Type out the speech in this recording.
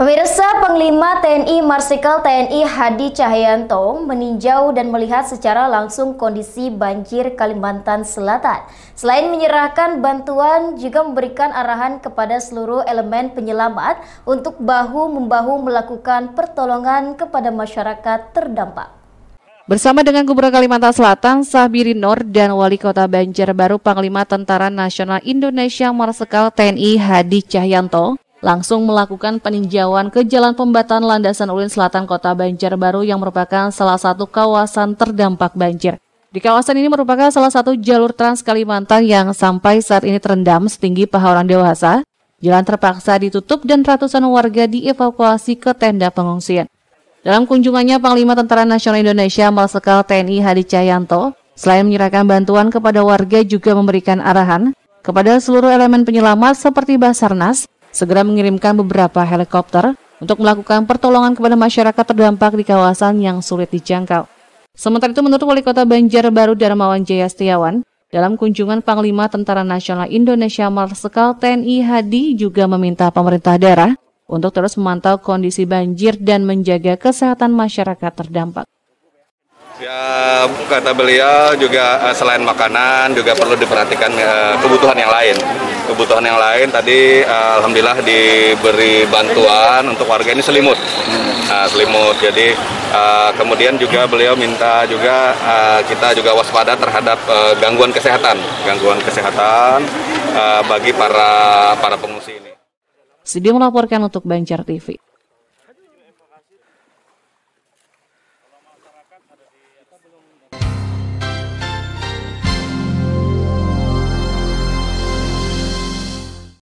Pemirsa, Panglima TNI Marsekal TNI Hadi Tjahjanto meninjau dan melihat secara langsung kondisi banjir Kalimantan Selatan. Selain menyerahkan bantuan, juga memberikan arahan kepada seluruh elemen penyelamat untuk bahu-membahu melakukan pertolongan kepada masyarakat terdampak. Bersama dengan Gubernur Kalimantan Selatan, Sahbirin Noor, dan Wali Kota Banjarbaru, Panglima Tentara Nasional Indonesia Marsekal TNI Hadi Tjahjanto langsung melakukan peninjauan ke jalan pembatan landasan ulin selatan Kota Banjarbaru yang merupakan salah satu kawasan terdampak banjir. Di kawasan ini merupakan salah satu jalur Trans Kalimantan yang sampai saat ini terendam setinggi paha orang dewasa. Jalan terpaksa ditutup dan ratusan warga dievakuasi ke tenda pengungsian. Dalam kunjungannya, Panglima Tentara Nasional Indonesia Marsekal TNI Hadi Tjahjanto selain menyerahkan bantuan kepada warga juga memberikan arahan kepada seluruh elemen penyelamat seperti Basarnas segera mengirimkan beberapa helikopter untuk melakukan pertolongan kepada masyarakat terdampak di kawasan yang sulit dijangkau. Sementara itu, menurut Wali Kota Banjarbaru Darmawan Jayastiawan, dalam kunjungan Panglima Tentara Nasional Indonesia Marsekal TNI Hadi juga meminta pemerintah daerah untuk terus memantau kondisi banjir dan menjaga kesehatan masyarakat terdampak. Ya, kata beliau juga selain makanan juga perlu diperhatikan kebutuhan yang lain. Kebutuhan yang lain tadi alhamdulillah diberi bantuan untuk warga ini selimut. Selimut. Jadi kemudian juga beliau minta juga kita juga waspada terhadap gangguan kesehatan bagi para pengungsi ini. Sidi melaporkan untuk Banjar TV.